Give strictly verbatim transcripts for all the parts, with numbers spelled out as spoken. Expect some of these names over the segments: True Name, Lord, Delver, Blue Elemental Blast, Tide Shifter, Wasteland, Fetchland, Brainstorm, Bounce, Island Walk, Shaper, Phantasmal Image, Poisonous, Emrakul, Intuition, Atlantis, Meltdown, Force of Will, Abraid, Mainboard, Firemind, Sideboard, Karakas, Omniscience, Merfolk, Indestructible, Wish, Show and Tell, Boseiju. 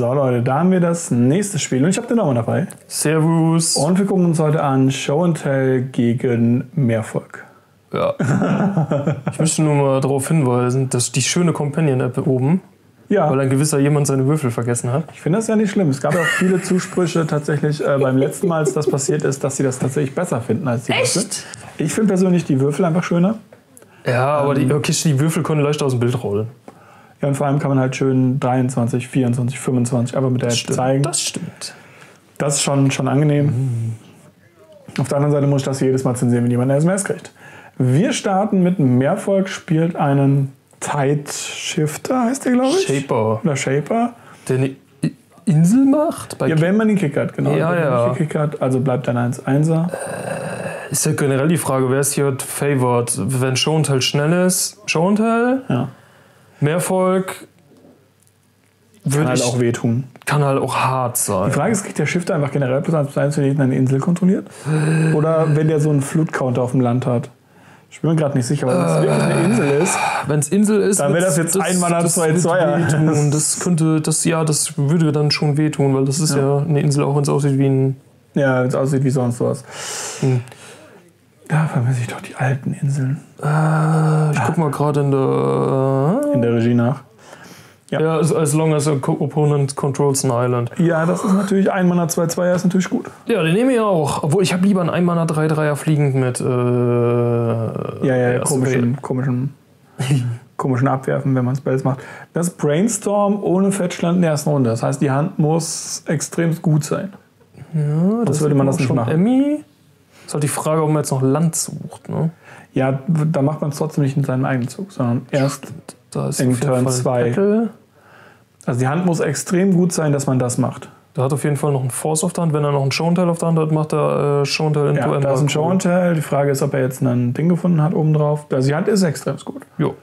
So Leute, da haben wir das nächste Spiel und ich habe den Namen dabei. Servus. Und wir gucken uns heute an Show and Tell gegen Merfolk. Ja. Ich möchte nur mal darauf hinweisen, dass die schöne Companion-App oben, ja, weil ein gewisser jemand seine Würfel vergessen hat. Ich finde das ja nicht schlimm. Es gab ja auch viele Zusprüche tatsächlich äh, beim letzten Mal, als das passiert ist, dass sie das tatsächlich besser finden als die Würfel. Echt? Ich finde persönlich die Würfel einfach schöner. Ja, aber ähm, die, okay, die Würfel können leicht aus dem Bild rollen. Ja, und vor allem kann man halt schön dreiundzwanzig, vierundzwanzig, fünfundzwanzig einfach mit der App zeigen. Das stimmt. Das ist schon, schon angenehm. Mhm. Auf der anderen Seite muss ich das jedes Mal zensieren, wenn jemand eine S M S kriegt. Wir starten mit Merfolk, spielt einen Tide Shifter, heißt der, glaube ich? Shaper. Oder Shaper. Der eine Insel macht? Bei ja, wenn man den Kick hat, genau. Ja, wenn ja. Man den Kick hat, also bleibt ein eins einser. Äh, ist ja generell die Frage, wer ist hier favored? Wenn Show and Tell schnell ist, Show and Tell? Ja. Merfolk würde halt ich, auch wehtun. Kann halt auch hart sein. Die Frage ist, kriegt der Shifter einfach generell plus eins, wenn er eine Insel kontrolliert? Oder wenn der so einen Flutcounter auf dem Land hat? Ich bin mir gerade nicht sicher, aber wenn es äh, eine Insel ist. Wenn es Insel ist, dann wäre das jetzt ein Mana zwei zwei. Das könnte, das, ja, das würde dann schon wehtun, weil das ist ja, ja eine Insel, auch wenn es aussieht wie ein. Ja, wenn es aussieht wie sonst was. Hm. Da vermisse ich doch die alten Inseln. Äh, ich guck mal gerade in der... In der Regie nach. Ja, ja, as long as a opponent controls an island. Ja, das ist natürlich ein Mana zwei zwei, ist natürlich gut. Ja, den nehme ich auch. Obwohl, ich habe lieber einen ein Mana drei drei fliegend mit... Äh, ja, ja, ja komischen, komischen, komischen Abwerfen, wenn man Spells macht. Das Brainstorm ohne Fetchland in der ersten Runde. Das heißt, die Hand muss extrem gut sein. Ja, das würde man das nicht machen. Emmy. Das ist halt die Frage, ob man jetzt noch Land sucht, ne? Ja, da macht man es trotzdem nicht in seinem eigenen Zug, sondern erst da ist in Turn zwei. Also die Hand muss extrem gut sein, dass man das macht. Da hat auf jeden Fall noch einen Force auf der Hand. Wenn er noch einen Show and Tell auf der Hand hat, macht er äh, Show and Tell in Emrakul. Ja, da ist ein Show and Tell. Die Frage ist, ob er jetzt ein Ding gefunden hat obendrauf. Also die Hand ist extrem gut. Jo.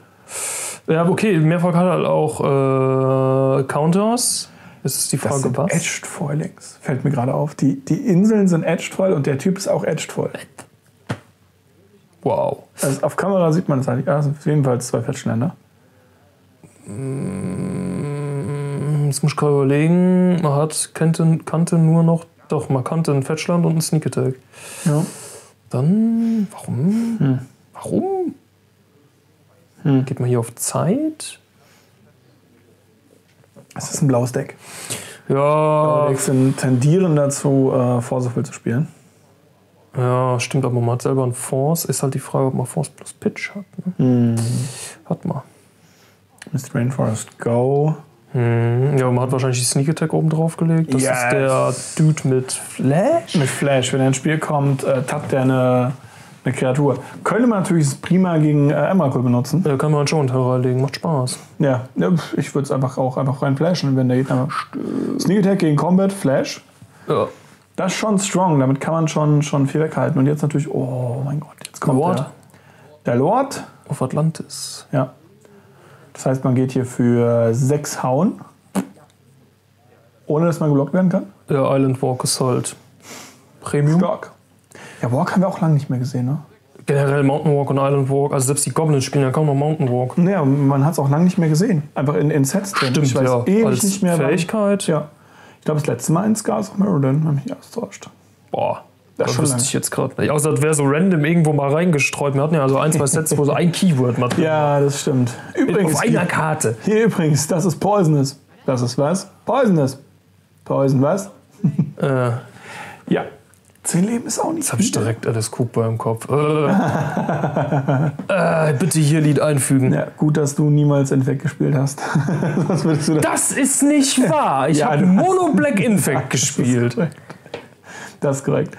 Ja, okay, Merfolk hat halt auch äh, Counters. Das ist die Frage, das sind was? Edged Foilings. Fällt mir gerade auf. Die, die Inseln sind Edged Foil und der Typ ist auch Edged Foil. Wow. Also auf Kamera sieht man das eigentlich. Ja, sind jedenfalls zwei Fetchländer. Jetzt muss ich gerade überlegen. Man hat, kannte, kannte nur noch. Doch, man kannte ein Fetchland und ein Sneak Attack. Ja. Dann. Warum? Hm. Warum? Hm. Geht man hier auf Zeit? Es ist ein blaues Deck. Ja. Blaue Decks sind, tendieren dazu, äh, Force of Will zu spielen. Ja, stimmt, aber man hat selber einen Force. Ist halt die Frage, ob man Force plus Pitch hat. Ne? Mhm. Hat man. Mister Rainforest Go. Mhm. Ja, man hat wahrscheinlich die Sneak Attack oben drauf gelegt. Das yes. ist der Dude mit Flash. Mit Flash. Wenn er ins Spiel kommt, äh, tappt er eine, eine Kreatur. Könnte man natürlich prima gegen äh, Emrakul benutzen. Ja, kann man schon reinlegen, macht Spaß. Ja, ich würde es einfach auch einfach reinflashen, wenn der Gegner. Sneak Attack gegen Combat, Flash. Ja. Das ist schon strong, damit kann man schon, schon viel weghalten. Und jetzt natürlich, oh mein Gott, jetzt kommt Lord. Der, der Lord. Auf Atlantis. Ja. Das heißt, man geht hier für sechs hauen. Ohne, dass man geblockt werden kann. Der Island Walk ist halt Premium. Stark. Ja, Walk haben wir auch lange nicht mehr gesehen, ne? Generell Mountain Walk und Island Walk, also selbst die Goblins spielen ja kaum noch Mountain Walk. Naja, man hat es auch lange nicht mehr gesehen. Einfach in, in Sets drin. Stimmt, ich weiß ja. Ewig als nicht mehr Fähigkeit. Wann. Ja. Ich glaube, das letzte Mal in Scars of Meriden habe ich mich ausgetauscht. Boah, das wüsste ich jetzt gerade nicht. Außer das wäre so random irgendwo mal reingestreut. Wir hatten ja also ein, zwei Sets, wo so ein Keyword mal drin war. Ja, das stimmt. Übrigens, auf einer Karte. Hier übrigens, das ist Poisonous. Das ist was? Poisonous. Poison was? äh. Ja. Zehn Leben ist auch nicht. Jetzt habe ich direkt alles Coop beim Kopf. Äh, bitte hier Lied einfügen. Ja, gut, dass du niemals Infect gespielt hast. Was würdest du da? Das ist nicht wahr. Ich ja, habe Mono Black Infect gespielt. Das ist, das ist korrekt.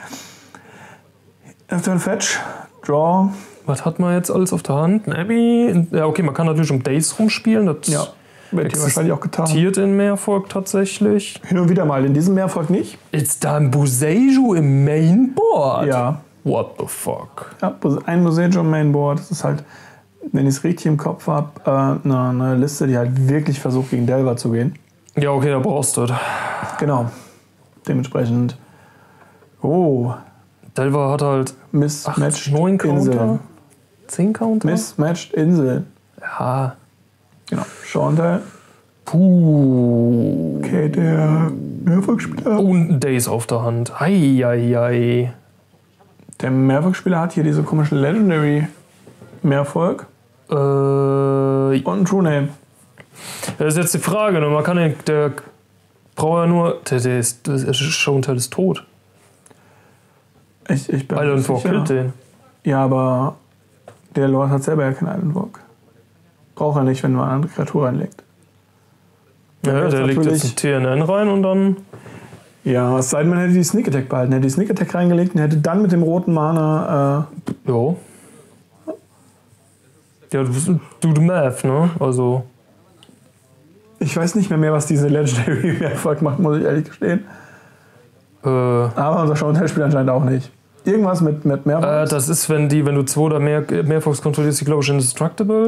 After Fetch, Draw. Was hat man jetzt alles auf der Hand? Abby. Ja, okay, man kann natürlich um Days rumspielen. Das ja, wird hier wahrscheinlich auch getan. In Merfolk tatsächlich. Hin und wieder mal, in diesem Merfolk nicht. Ist da ein Boseiju im Mainboard? Ja. What the fuck? Ja, ein Boseiju im Mainboard. Das ist halt, wenn ich es richtig im Kopf habe, eine, eine Liste, die halt wirklich versucht, gegen Delver zu gehen. Ja, okay, da brauchst du das. Genau. Dementsprechend. Oh. Delver hat halt mismatched neun Counter. zehn Counter? Mismatched Insel. Ja. Genau, Show and Tell. Puh. Okay, der Merfolk-Spieler. Und der ist auf der Hand. Ei, ei, ei. Der Merfolk-Spieler hat hier diese komische Legendary Merfolk. Äh. Und True Name. Das ist jetzt die Frage, ne? Man kann den, der braucht ja nur. Der, der ist, der Show and Tell ist tot. Ich, ich bin Island Walk killt den. Ja, aber der Lord hat selber ja keinen Island Walk. Braucht er nicht, wenn man eine andere Kreatur reinlegt. Ja, ja, der legt jetzt ein T N N rein und dann. Ja, es sei denn, man hätte die Sneak Attack behalten. Hätte die Sneak Attack reingelegt und hätte dann mit dem roten Mana. Äh, jo. Ja, du bist ein Dude Math, ne? Also. Ich weiß nicht mehr mehr, was diese Legendary Merfolk macht, muss ich ehrlich gestehen. Äh, Aber unser Show and Tell spielt anscheinend auch nicht. Irgendwas mit, mit Merfolk. Äh, das ist, wenn die, wenn du zwei oder mehr Merfolks kontrollierst, die glaube ich Indestructible.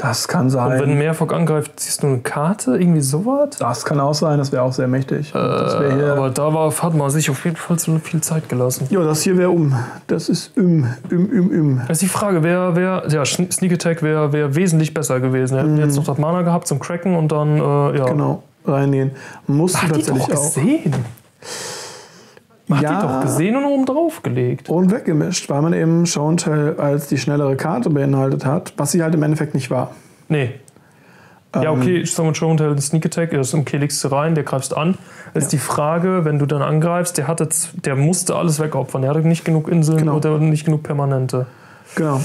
Das kann sein. Und wenn Merfolk angreift, ziehst du eine Karte, irgendwie sowas? Das kann auch sein, das wäre auch sehr mächtig. Äh, das wär hier aber da war, hat man sich auf jeden Fall so viel Zeit gelassen. Ja, das hier wäre um. Das ist um, um, um, um. Das ist die Frage, wer, wer, ja, Sneak Attack wäre wär wesentlich besser gewesen. Wir hätten mhm. jetzt noch das Mana gehabt zum Cracken und dann, äh, ja. Genau, reingehen. Musst du tatsächlich auch. Gesehen? Man ja, hat die doch gesehen und oben drauf gelegt. Und weggemischt, weil man eben Show and Tell als die schnellere Karte beinhaltet hat, was sie halt im Endeffekt nicht war. Nee. Ähm, ja, okay, ich sage mal Show and Tell Sneak Attack, das legst du rein, der greifst an. Das ja. ist die Frage, wenn du dann angreifst, der, hatte, der musste alles wegopfern. Der hatte nicht genug Inseln genau. oder nicht genug Permanente. Genau.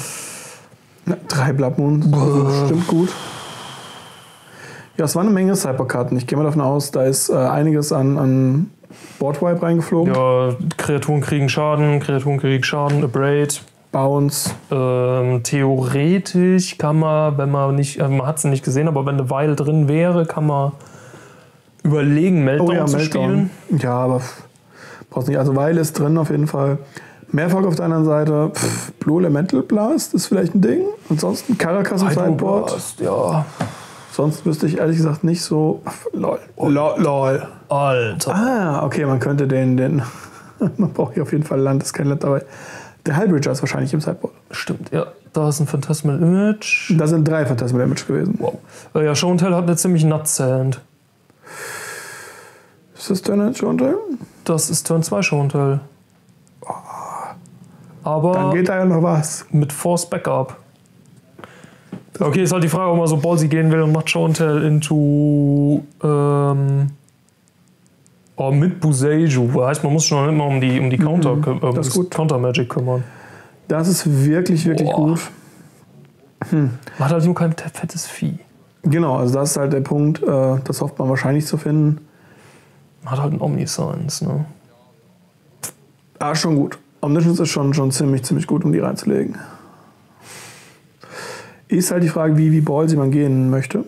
Na, drei Blood Moons, also stimmt gut. Ja, es war eine Menge Cyberkarten. Ich gehe mal davon aus, da ist äh, einiges an, an Boardwipe reingeflogen. Ja, Kreaturen kriegen Schaden, Kreaturen kriegen Schaden, Abraid. Bounce. Ähm, theoretisch kann man, wenn man nicht, also man hat es nicht gesehen, aber wenn eine Weile drin wäre, kann man überlegen, Meltdown oh ja, zu Meltdown. spielen. Ja, aber brauchst nicht. Also Weile ist drin auf jeden Fall. Merfolk auf der anderen Seite. Pff, Blue Elemental Blast ist vielleicht ein Ding. Ansonsten Karakas im Sideboard. Blast, ja. Sonst wüsste ich ehrlich gesagt nicht so. Lol. Lol. Lol. Alter. Ah, okay, man könnte den. den man braucht hier auf jeden Fall Land, das ist kein Land dabei. Der Halbridger ist wahrscheinlich im Sideboard. Stimmt, ja. Da ist ein Phantasmal Image. Da sind drei Phantasmal Image gewesen. Wow. Äh, ja, Show and Tell hat eine ziemlich Nuts-Hand. Ist das Turn eins Show and Tell? Das ist Turn zwei Show and Tell. Oh. Aber. Dann geht da ja noch was. Mit Force Backup. Okay, ist halt die Frage, ob man so ballsy gehen will und macht Show and Tell into. Ähm, oh, mit Boseiju. Das heißt, man muss schon immer um die, um die Counter, mhm, äh, das gut. Counter Magic kümmern. Das ist wirklich, wirklich Boah. gut. Hm. Man hat halt nur kein fettes Vieh. Genau, also das ist halt der Punkt, äh, das hofft man wahrscheinlich zu finden. Man hat halt ein Omniscience, ne? Ah, schon gut. Omniscience ist schon, schon ziemlich, ziemlich gut, um die reinzulegen. Ist halt die Frage, wie, wie ballsy man gehen möchte.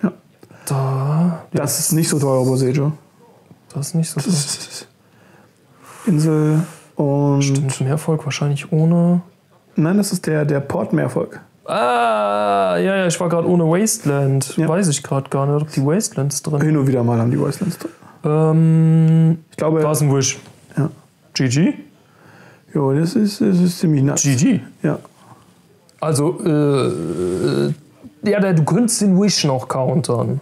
Ja. Da, das ja. ist nicht so teuer, Boseiju. Das ist nicht so teuer. Insel und. Stimmt, Merfolk wahrscheinlich ohne. Nein, das ist der, der Port-Merfolk. Ah, ja, ja, ich war gerade ohne Wasteland. Ja. Weiß ich gerade gar nicht, ob die Wastelands drin. Hin und wieder mal haben die Wastelands drin. Ähm. Ich glaube. War es ein Wish. Ja. G G? Jo, das ist, das ist ziemlich nass. G G? Ja. Also, äh, ja, du könntest den Wish noch countern.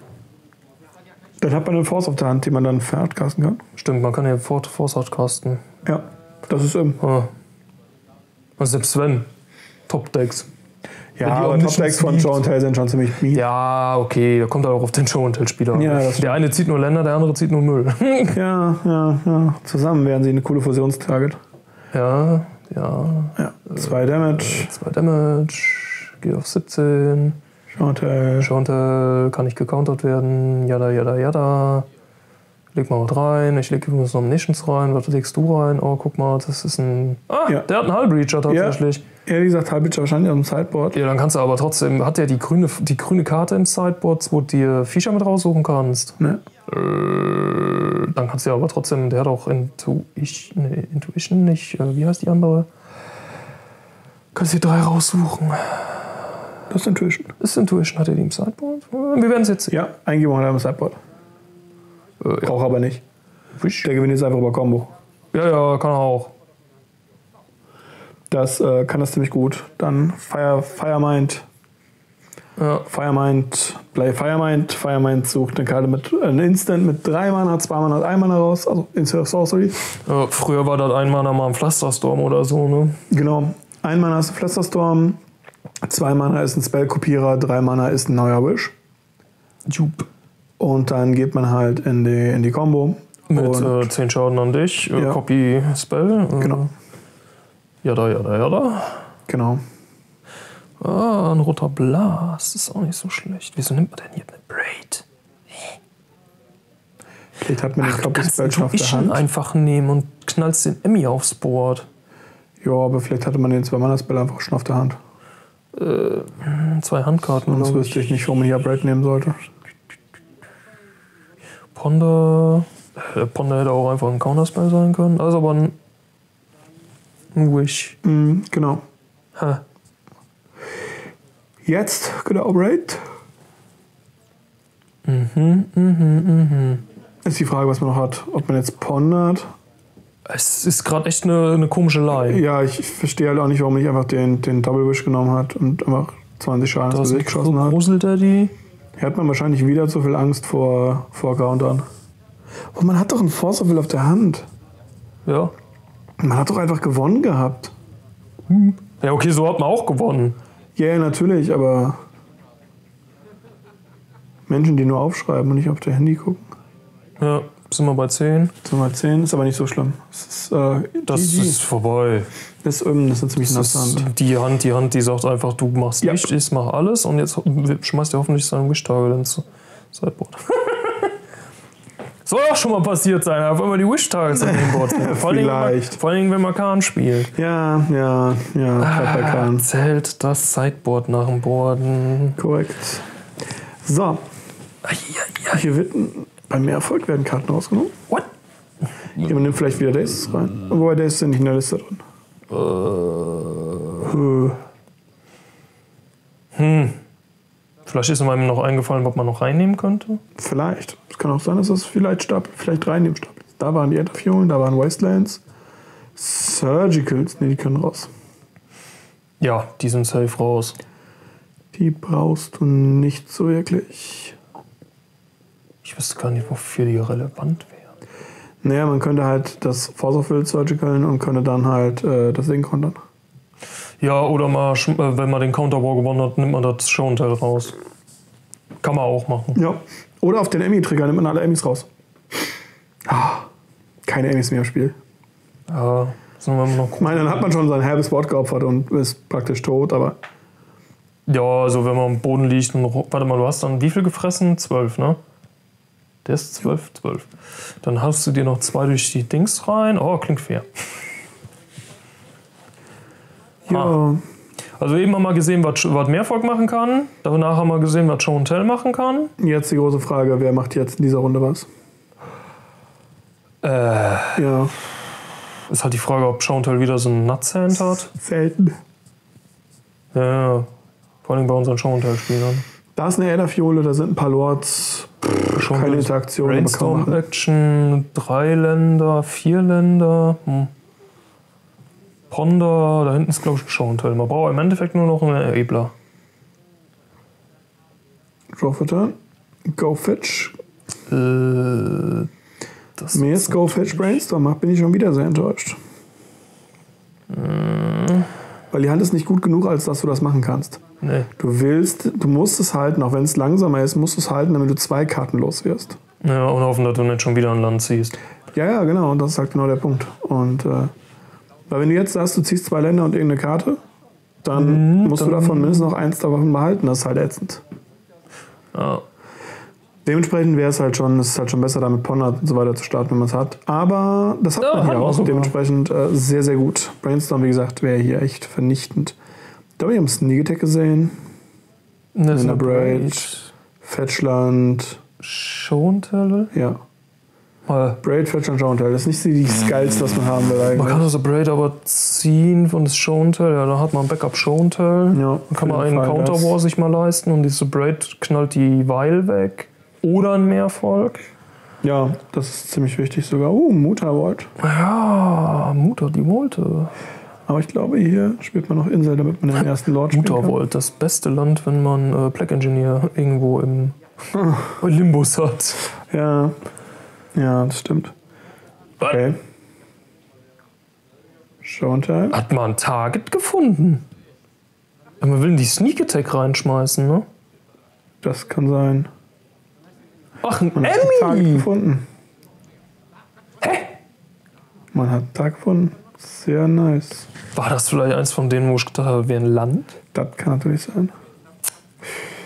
Dann hat man eine Force auf der Hand, die man dann outcasten kann. Stimmt, man kann ja Force outcasten. Ja, das ist im. Ah. Also selbst wenn. Top-Decks. Ja, aber Top-Decks von Show and Tell sind schon ziemlich mies. Ja, okay, da kommt halt auch auf den Show and Tell-Spieler. Ja, der stimmt. Eine zieht nur Länder, der andere zieht nur Müll. ja, ja, ja. Zusammen wären sie eine coole Fusionstarget. Ja. Ja, ja. Zwei Damage. zwei Damage. Geht auf siebzehn. Show and Tell. Show and Tell kann nicht gecountert werden. Jada, jada, jada. Leg mal was rein. Ich lege übrigens noch Omniscience rein. Was legst du rein? Oh, guck mal, das ist ein. Ah, ja. Der hat einen Halbreacher tatsächlich. Ja. Ehrlich gesagt, Halbreacher wahrscheinlich auf dem Sideboard. Ja, dann kannst du aber trotzdem. Hat der die grüne, die grüne Karte im Sideboard, wo du dir Viecher mit raussuchen kannst? Ne. Äh, dann kannst du ja aber trotzdem. Der hat auch Intu ich, nee, Intuition nicht. Äh, wie heißt die andere? Kannst dir drei raussuchen. Das ist Intuition. Das ist Intuition. Hat er die im Sideboard? Wir werden es jetzt sehen. Ja, Eingebung hat er im Sideboard. Äh, ja. Braucht aber nicht. Wisch. Der gewinnt jetzt einfach über Combo. Ja, ja, kann er auch. Das äh, kann das ziemlich gut. Dann Fire, Firemind. Ja, Firemind, Play Firemind. Firemind sucht eine Karte mit einem Instant mit drei Mana, zwei Mana, ein Mana raus. Also Instant Sorcery. Ja, früher war das ein Mana mal ein Pflasterstorm oder so, ne? Genau. Ein Mana ist ein Pflasterstorm, zwei Mana ist ein Spellkopierer, drei Mana ist ein neuer Wish. Jupp. Und dann geht man halt in die, in die Combo. Mit äh, zehn Schaden an dich, äh, ja. Copy Spell. Äh, genau. Jada, jada, jada. Genau. Ah, ein roter Blast ist auch nicht so schlecht. Wieso nimmt man denn hier eine Braid? Vielleicht hat man den Copy-Spell auf der Hand. Einfach nehmen und knallst den Emmy aufs Board. Ja, aber vielleicht hatte man den Zwei-Mana-Spell einfach schon auf der Hand. Äh, zwei Handkarten. Sonst wüsste ich nicht, warum man hier Braid nehmen sollte. Ponder. Äh, Ponder hätte auch einfach ein Counterspell sein können. Also aber ein, ein Wish. Mm, genau. Ha. Jetzt geht er Abraid. Mhm, mhm, mhm. Ist die Frage, was man noch hat. Ob man jetzt pondert. Es ist gerade echt eine, eine komische Line. Ja, ich verstehe halt auch nicht, warum man nicht einfach den, den Double Wish genommen hat und einfach zwanzig Schaden ins Gesicht geschossen hat. Gruselt er die? Hier hat man wahrscheinlich wieder zu viel Angst vor, vor Countern. Und man hat doch einen Force of Will auf der Hand. Ja. Man hat doch einfach gewonnen gehabt. Hm. Ja, okay, so hat man auch gewonnen. Ja, yeah, natürlich, aber Menschen, die nur aufschreiben und nicht auf ihr Handy gucken. Ja, sind wir bei zehn. Sind wir bei zehn, ist aber nicht so schlimm. Das ist, äh, das ist vorbei. Das ist, ähm, das ist ziemlich nasse Hand. Die Hand, die Hand, die sagt einfach, du machst ja. nichts, ich mach alles und jetzt schmeißt ihr hoffentlich seinen Wish-Toggle ins Sideboard. Soll auch schon mal passiert sein, auf einmal die Wish-Tiles an dem Board. Vor allem, wenn man Kahn spielt. Ja, ja, ja. Ah, Kahn. Zählt das Sideboard nach dem Boarden. Korrekt. So. Ach, ja, ja. Hier wird bei Merfolk werden Karten rausgenommen. What? Jemand nimmt vielleicht wieder Daces rein. Wobei Daces sind nicht in der Liste drin. Uh. Hm. Vielleicht ist einem noch eingefallen, was man noch reinnehmen könnte? Vielleicht. Es kann auch sein, dass es vielleicht Stapel, vielleicht reinnehmen Stapel. Da waren die Enterfuelen, da waren Wastelands. Surgicals, ne, die können raus. Ja, die sind safe raus. Die brauchst du nicht so wirklich. Ich wüsste gar nicht, wofür die relevant wären. Naja, man könnte halt das Force of Will surgicalen und könnte dann halt äh, das Ding kontern. Ja, oder mal, wenn man den Counterwar gewonnen hat, nimmt man das Show and Tell raus. Kann man auch machen. Ja. Oder auf den Emmy-Trigger nimmt man alle Emmys raus. Ah, keine Emmys mehr im Spiel. Ja, sind wir immer noch gut. Ich meine, dann hat man schon sein halbes Wort geopfert und ist praktisch tot, aber. Ja, also wenn man am Boden liegt und. Warte mal, du hast dann wie viel gefressen? Zwölf, ne? Der ist zwölf, zwölf. Dann hast du dir noch zwei durch die Dings rein. Oh, klingt fair. Ja. Ah. Also eben haben wir gesehen, was, was Merfolk machen kann. Danach haben wir gesehen, was Show and Tell machen kann. Jetzt die große Frage, wer macht jetzt in dieser Runde was? Äh. Ja. Ist halt die Frage, ob Show and Tell wieder so einen Nutsand hat. Selten. Ja, ja. Vor allem bei unseren Show and Tell-Spielern. Da ist eine Elderfiole, da sind ein paar Lords. Pff, keine Interaktion. Brainstorm Action, drei Länder, vier Länder. Hm. Ponder, da hinten ist glaube ich ein Show and Tell. Man braucht im Endeffekt nur noch einen Enabler. Draw for turn. Go Fetch. Äh, das Mir ist Go Fetch Brainstorm macht, bin ich schon wieder sehr enttäuscht. Mhm. Weil die Hand ist nicht gut genug, als dass du das machen kannst. Nee. Du willst, du musst es halten, auch wenn es langsamer ist, musst du es halten, damit du zwei Karten los wirst. Ja, und hoffen, dass du nicht schon wieder ein Land ziehst. Ja, ja, genau, und das ist halt genau der Punkt. Und äh, weil wenn du jetzt sagst, du ziehst zwei Länder und irgendeine Karte, dann mhm, musst dann du davon mindestens noch eins davon behalten. Das ist halt ätzend. Ja. Dementsprechend wäre es halt schon, es ist halt schon besser, damit Ponder und so weiter zu starten, wenn man es hat. Aber das hat ja, man hier hat auch. Dementsprechend äh, sehr, sehr gut. Brainstorm, wie gesagt, wäre hier echt vernichtend. Da habe ich einen Sneak Attack gesehen. In Abraid, Fetchland. Show and Tell? Ja. Braid, Fetch und Show and Tell. Das ist nicht die geilste, was man haben will eigentlich. Man kann also Braid aber ziehen von das Show and Tell. Ja, da hat man Backup Show and Tell. Ja, dann kann man einen Counterwar sich mal leisten und diese Braid knallt die Weil weg. Oder ein Merfolk. Ja, das ist ziemlich wichtig sogar. Oh, Mutavault. Ja, Mutter, die Wolte. Aber ich glaube, hier spielt man noch Insel, damit man den ersten Lord spielen kann. Mutavault, das beste Land, wenn man äh, Black Engineer irgendwo im Limbus hat. Ja, ja, das stimmt. Okay. Show and Tell. Hat man ein Target gefunden? Man will in die Sneak Attack reinschmeißen, ne? Das kann sein. Ach, ein Emmy! Man hat einen Target gefunden. Hä? Man hat einen Target gefunden. Sehr nice. War das vielleicht eins von denen, wo ich gedacht habe, wäre ein Land? Das kann natürlich sein.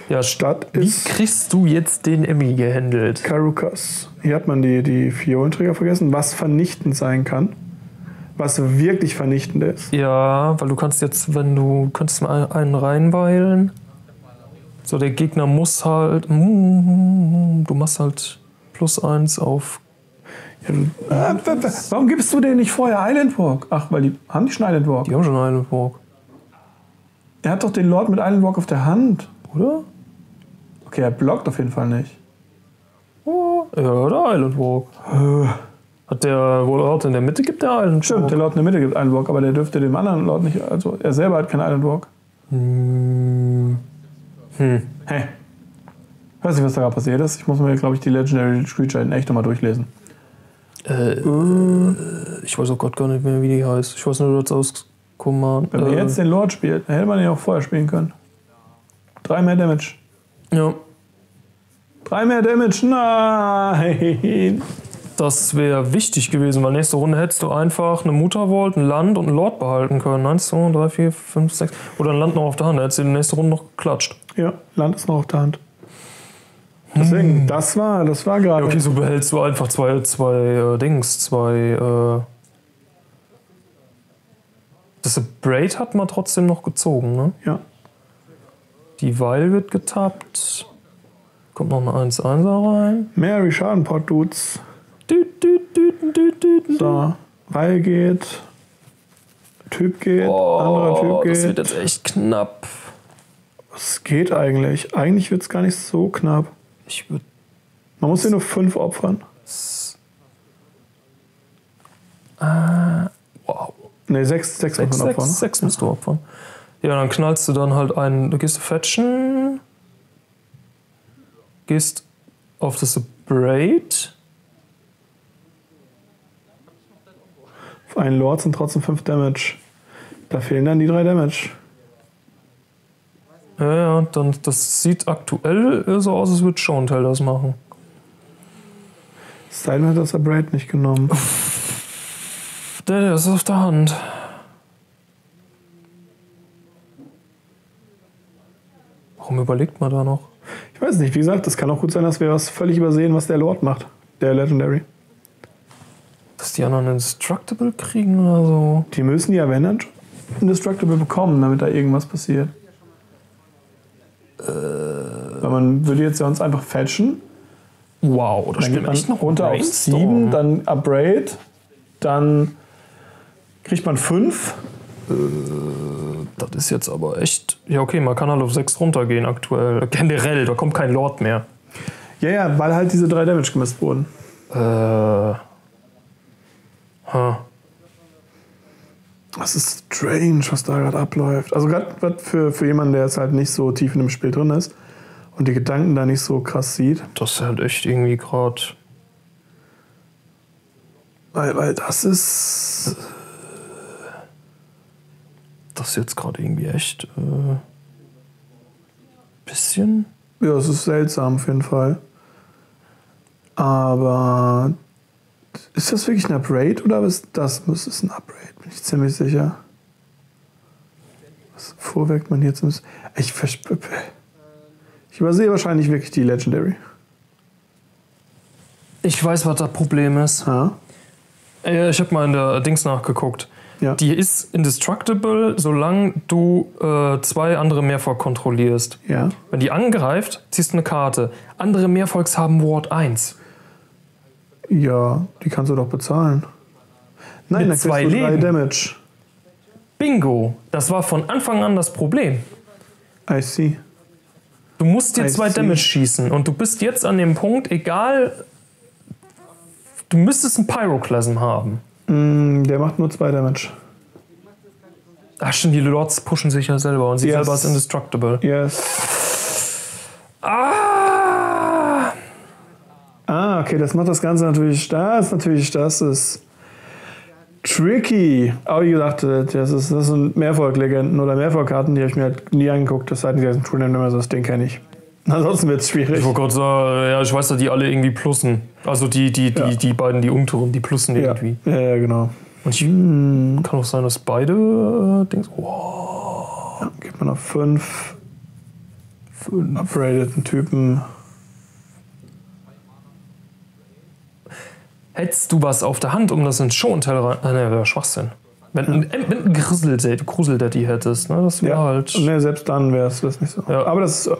Ja, Stadt ist. Wie kriegst du jetzt den Emmy gehandelt? Karakas. Hier hat man die, die Fiolenträger vergessen, was vernichtend sein kann. Was wirklich vernichtend ist. Ja, weil du kannst jetzt, wenn du könntest mal einen reinweilen. So, der Gegner muss halt. Mm, du machst halt plus eins auf. Ja, du, äh, warum gibst du denen nicht vorher Island Walk? Ach, weil die haben die schon Island Walk. Die haben schon Island Walk. Er hat doch den Lord mit Island Walk auf der Hand, oder? Okay, er blockt auf jeden Fall nicht. Oh, er hat Island Walk. Hat der wohl Lord in der Mitte gibt der Island Walk? Stimmt, der Lord in der Mitte gibt Island Walk, aber der dürfte dem anderen Lord nicht. Also er selber hat keinen Island Walk. Hm. Hm. Hey. Ich weiß nicht, was da gerade passiert ist. Ich muss mir, glaube ich, die Legendary Creature in echt nochmal durchlesen. Äh, äh, ich weiß auch Gott gar nicht mehr, wie die heißt. Ich weiß nur, dass aus Command. Wenn man äh, jetzt den Lord spielt, dann hätte man den auch vorher spielen können. Drei mehr Damage. Ja. Drei mehr Damage, nein! Das wäre wichtig gewesen, weil nächste Runde hättest du einfach eine Mutavault, ein Land und einen Lord behalten können. eins, zwei, drei, vier, fünf, sechs. Oder ein Land noch auf der Hand. Da hättest du die nächste Runde noch geklatscht. Ja, Land ist noch auf der Hand. Deswegen, das war, das war gerade. Ja, okay, so behältst du einfach zwei, zwei äh, Dings, zwei. Äh das Abraid hat man trotzdem noch gezogen, ne? Ja. Die Weil wird getappt. Kommt noch eine eins-Einser rein. Mary Schadenpot, Dudes. Dü, dü, dü, dü, dü, dü, dü. So, Weil geht. Typ geht. Oh, anderer Typ geht. Das wird jetzt echt knapp. Es geht eigentlich. Eigentlich wird es gar nicht so knapp. Ich würde. Man muss hier nur fünf opfern. Ah, wow. Ne, sechs, sechs, sechs, sechs, opfern. Sechs musst du opfern. Ja, dann knallst du dann halt einen. Du gehst fetchen. Gehst auf das Braid. Auf einen Lord sind trotzdem fünf Damage. Da fehlen dann die drei Damage. Ja, ja, dann, das sieht aktuell so aus, als würde Show and Tell das machen. Stein hat das Abraid nicht genommen. Der, der ist auf der Hand. Warum überlegt man da noch? Ich weiß nicht, wie gesagt, das kann auch gut sein, dass wir was völlig übersehen, was der Lord macht, der Legendary. Dass die anderen Indestructible kriegen oder so? Die müssen ja, wenn dann, schon Indestructible bekommen, damit da irgendwas passiert. Weil man würde jetzt ja uns einfach fetchen. Wow, das stimmt. Dann geht man noch runter auf sieben, dann Abraid, dann kriegt man fünf. Äh, das ist jetzt aber echt. Ja, okay, man kann halt auf sechs runtergehen aktuell. Generell, da kommt kein Lord mehr. Ja, ja, weil halt diese drei Damage gemisst wurden. Äh. Huh. Das ist strange, was da gerade abläuft. Also gerade für, für jemanden, der jetzt halt nicht so tief in dem Spiel drin ist und die Gedanken da nicht so krass sieht. Das ist halt echt irgendwie gerade... Weil, weil das ist... Das ist jetzt gerade irgendwie echt... Äh, bisschen... Ja, es ist seltsam auf jeden Fall. Aber... Ist das wirklich ein Upgrade oder ist das? Das ist ein Upgrade, bin ich ziemlich sicher. Was vorwirkt man hier zumindest? Ich, ich übersehe wahrscheinlich wirklich die Legendary. Ich weiß, was das Problem ist. Ha? Ich habe mal in der Dings nachgeguckt. Ja. Die ist indestructible, solange du äh, zwei andere Merfolk kontrollierst. Ja. Wenn die angreift, ziehst du eine Karte. Andere Merfolks haben Ward eins. Ja, die kannst du doch bezahlen. Nein, dann kriegst du drei Damage. Bingo! Das war von Anfang an das Problem. I see. Du musst dir zwei Damage schießen und du bist jetzt an dem Punkt, egal. Du müsstest einen Pyroclasm haben. Mm, der macht nur zwei Damage. Ach stimmt, die Lords pushen sich ja selber und sie yes. selber ist indestructible. Yes. Ah! Ah, okay, das macht das Ganze natürlich, das natürlich, das ist tricky. Aber wie gesagt, das, ist, das sind Merfolk-Legenden oder Merfolk-Karten, die habe ich mir halt nie angeguckt. Das hatten die ganzen Tool immer so, das Ding kenne ich. Ansonsten wird es schwierig. Ich wollte gerade sagen, ja, ich weiß, dass die alle irgendwie plussen. Also die, die, die, ja. die, die beiden, die umtun, die plussen ja. irgendwie. Ja, ja, genau. Und ich, hm. kann auch sein, dass beide äh, Dings. Wow. Ja, geht man auf fünf. fünf upgradeten Typen. Hättest du was auf der Hand, um das in Show and Tell rein. Nein, nein, wäre Schwachsinn. Wenn du einen Gruseldaddy hättest, ne? Das wäre ja. halt. Ne, selbst dann wäre es nicht so. Ja. Aber das ist.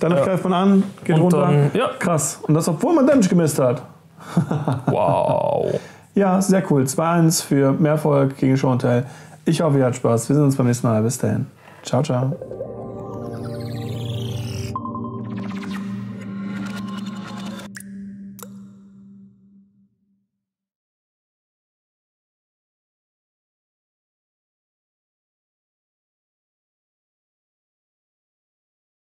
Danach ja. greift man an, geht und runter. Dann, ja. Krass. Und das, obwohl man Damage gemisst hat. Wow. Ja, sehr cool. zwei eins für Merfolk gegen Show and Tell. Ich hoffe, ihr habt Spaß. Wir sehen uns beim nächsten Mal. Bis dahin. Ciao, ciao.